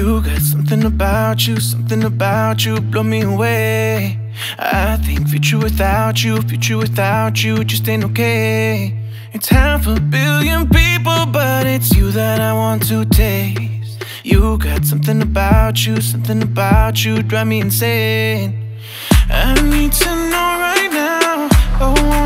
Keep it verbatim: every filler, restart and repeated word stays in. You got something about you, something about you, blow me away. I think future without you, future without you just ain't okay. It's half a billion people, but it's you that I want to taste. You got something about you, something about you, drive me insane. I need to know right now, oh,